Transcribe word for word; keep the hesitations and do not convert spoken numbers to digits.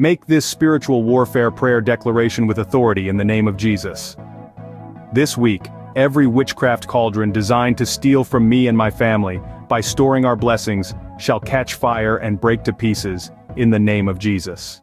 Make this spiritual warfare prayer declaration with authority in the name of Jesus. This week, every witchcraft cauldron designed to steal from me and my family, by storing our blessings, shall catch fire and break to pieces, in the name of Jesus.